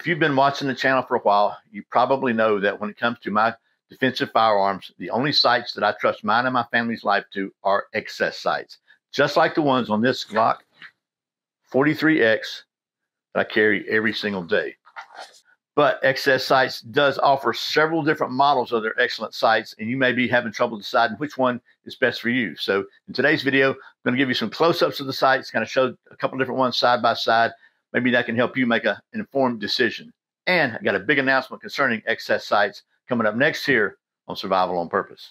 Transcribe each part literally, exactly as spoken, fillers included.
If you've been watching the channel for a while, you probably know that when it comes to my defensive firearms, the only sights that I trust mine and my family's life to are X S sights, just like the ones on this Glock forty-three X that I carry every single day. But X S Sights does offer several different models of their excellent sights, and you may be having trouble deciding which one is best for you. So in today's video, I'm going to give you some close-ups of the sights, kind of show a couple different ones side by side. Maybe that can help you make a, an informed decision. And I got a big announcement concerning X S Sights coming up next here on Survival on Purpose.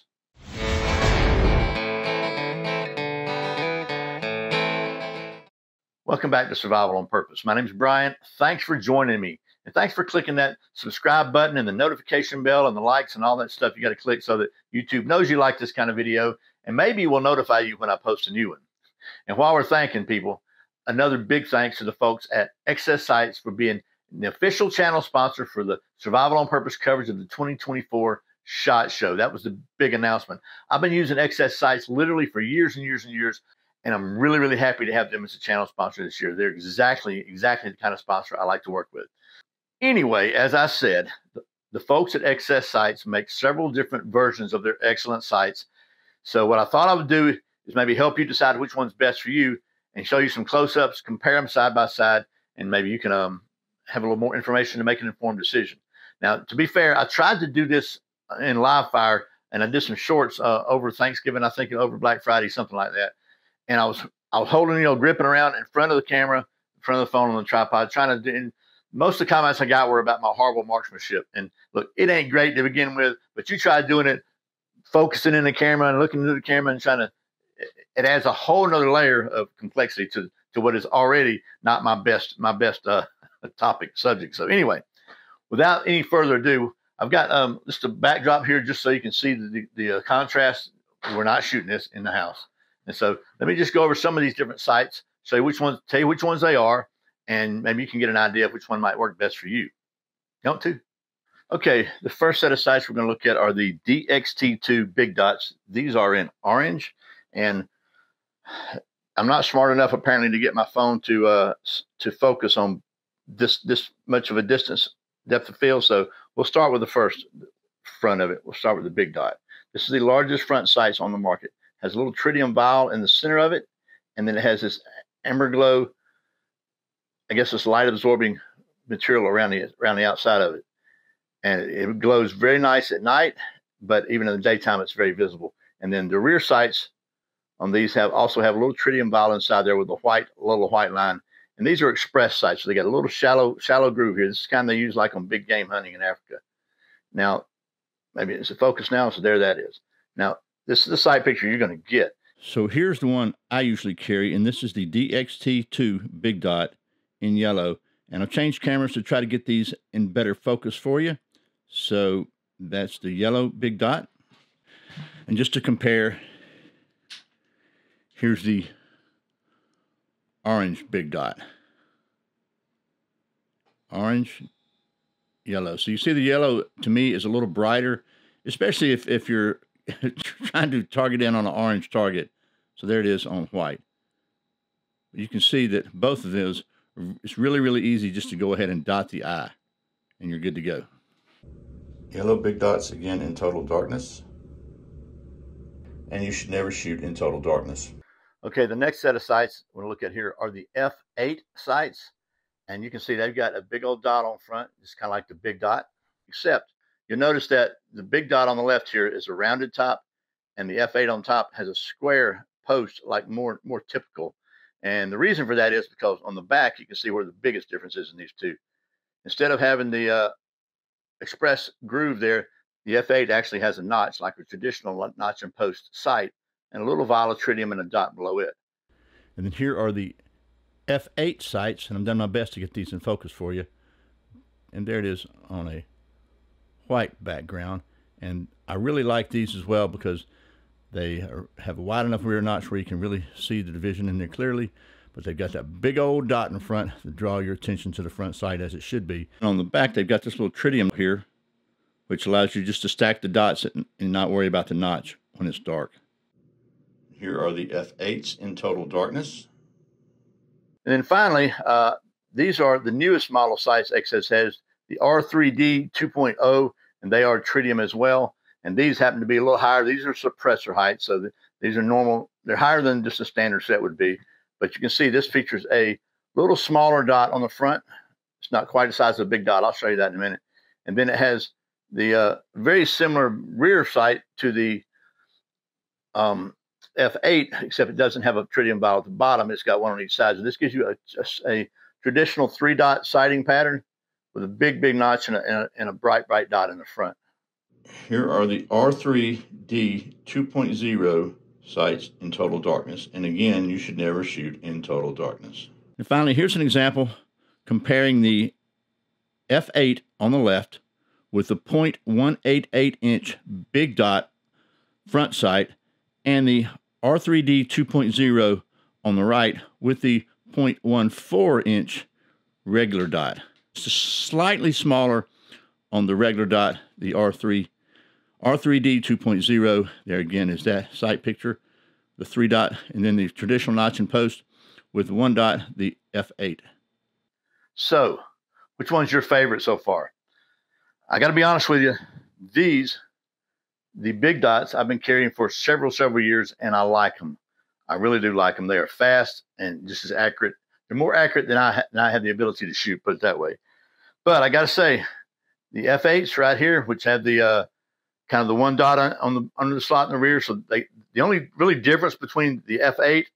Welcome back to Survival on Purpose. My name is Brian. Thanks for joining me. And thanks for clicking that subscribe button and the notification bell and the likes and all that stuff you got to click so that YouTube knows you like this kind of video and maybe will notify you when I post a new one. And while we're thanking people, another big thanks to the folks at X S Sights for being the official channel sponsor for the Survival on Purpose coverage of the twenty twenty-four SHOT Show. That was the big announcement. I've been using X S Sights literally for years and years and years. And I'm really, really happy to have them as a channel sponsor this year. They're exactly, exactly the kind of sponsor I like to work with. Anyway, as I said, the, the folks at X S Sights make several different versions of their excellent sights. So what I thought I would do is maybe help you decide which one's best for you and show you some close-ups, compare them side by side, and maybe you can um, have a little more information to make an informed decision. Now, to be fair, I tried to do this in live fire, and I did some shorts uh, over Thanksgiving, I think, and over Black Friday, something like that. And I was I was holding, you know, gripping around in front of the camera, in front of the phone on the tripod, trying to. And most of the comments I got were about my horrible marksmanship. And look, it ain't great to begin with, but you try doing it, focusing in the camera and looking into the camera and trying to. It adds a whole nother layer of complexity to to what is already not my best my best uh, topic subject. So anyway, without any further ado, I've got um, just a backdrop here just so you can see the the, the uh, contrast. We're not shooting this in the house. And so let me just go over some of these different sites, show you which ones, tell you which ones they are, and maybe you can get an idea of which one might work best for you. Don't too? Okay, the first set of sites we're going to look at are the D X T two big dots. These are in orange, and I'm not smart enough apparently to get my phone to uh, to focus on this this much of a distance depth of field. So we'll start with the first front of it. We'll start with the big dot. This is the largest front sights on the market. Has a little tritium vial in the center of it, and then it has this amber glow, I guess this light-absorbing material around the, around the outside of it. And it, it glows very nice at night, but even in the daytime, it's very visible. And then the rear sights on these have also have a little tritium vial inside there with a white, little white line. And these are express sights, so they got a little shallow, shallow groove here. This is the kind they use like on big game hunting in Africa. Now, maybe it's a focus now, so there that is. Now, this is the sight picture you're going to get. So here's the one I usually carry, and this is the D X T two big dot in yellow. And I've changed cameras to try to get these in better focus for you. So that's the yellow big dot. And just to compare, here's the orange big dot. Orange, yellow. So you see the yellow, to me, is a little brighter, especially if, if you're trying to target in on an orange target. So there it is on white. You can see that both of those, it's really, really easy just to go ahead and dot the eye, and you're good to go. Yellow big dots again in total darkness. And you should never shoot in total darkness. Okay, the next set of sights we're going to look at here are the F eight sights. And you can see they've got a big old dot on front. It's kind of like the big dot, except you'll notice that the big dot on the left here is a rounded top, and the F eight on top has a square post, like more, more typical. And the reason for that is because on the back, you can see where the biggest difference is in these two. Instead of having the uh, express groove there, the F eight actually has a notch, like a traditional notch and post sight, and a little vial of tritium and a dot below it. And then here are the F eight sights, and I've done my best to get these in focus for you. And there it is on a white background, and I really like these as well because they are, have a wide enough rear notch where you can really see the division in there clearly, but they've got that big old dot in front to draw your attention to the front sight as it should be. And on the back, they've got this little tritium here, which allows you just to stack the dots and not worry about the notch when it's dark. Here are the F eights in total darkness. And then finally, uh, These are the newest model sights X S has, the R three D two point oh, and they are tritium as well. And these happen to be a little higher. These are suppressor heights, so th these are normal. They're higher than just a standard set would be. But you can see this features a little smaller dot on the front. It's not quite the size of a big dot. I'll show you that in a minute. And then it has the uh, very similar rear sight to the um, F eight, except it doesn't have a tritium vial at the bottom. It's got one on each side. So this gives you a, a, a traditional three-dot sighting pattern with a big, big notch and a, and, a, and a bright, bright dot in the front. Here are the R three D two point oh sights in total darkness. And again, you should never shoot in total darkness. And finally, here's an example comparing the F eight on the left with the point one eight eight inch big dot front sight and the R three D two point oh on the right with the point one four inch regular dot. It's slightly smaller on the regular dot, the R three D two point oh. There again is that sight picture, the three dot, and then the traditional notch and post with one dot, the F eight. So, which one's your favorite so far? I got to be honest with you, these, the big dots, I've been carrying for several, several years, and I like them. I really do like them. They are fast and just as accurate. They're more accurate than I, ha than I have the ability to shoot, put it that way. But I got to say, the F eights right here, which have the uh, kind of the one dot on, on the under the slot in the rear, so they, the only really difference between the F eight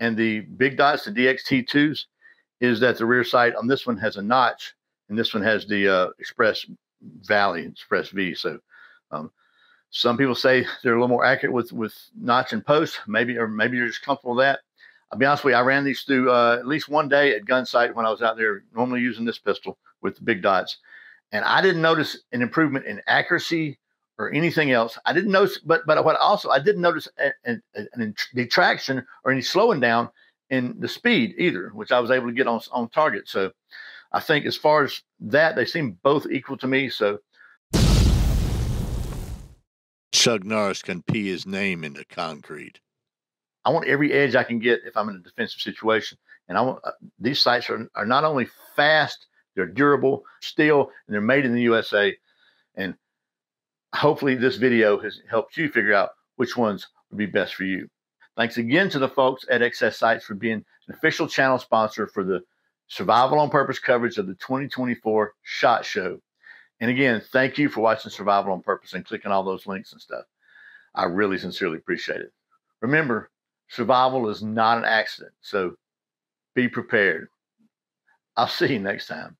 and the big dots, the D X T twos, is that the rear sight on this one has a notch, and this one has the uh, Express Valley, Express V. So um, some people say they're a little more accurate with, with notch and post, maybe, or maybe you're just comfortable with that. I'll be honest with you, I ran these through uh, at least one day at gun sight when I was out there normally using this pistol with the big dots. And I didn't notice an improvement in accuracy or anything else. I didn't notice, but but what also, I didn't notice an, an, an detraction or any slowing down in the speed either, which I was able to get on, on target. So I think as far as that, they seem both equal to me. So Chuck Norris can pee his name into concrete. I want every edge I can get if I'm in a defensive situation. And I want uh, these sights are, are not only fast, they're durable, steel, and they're made in the U S A. And hopefully this video has helped you figure out which ones would be best for you. Thanks again to the folks at X S Sights for being an official channel sponsor for the Survival on Purpose coverage of the twenty twenty-four SHOT Show. And again, thank you for watching Survival on Purpose and clicking all those links and stuff. I really sincerely appreciate it. Remember, survival is not an accident, so be prepared. I'll see you next time.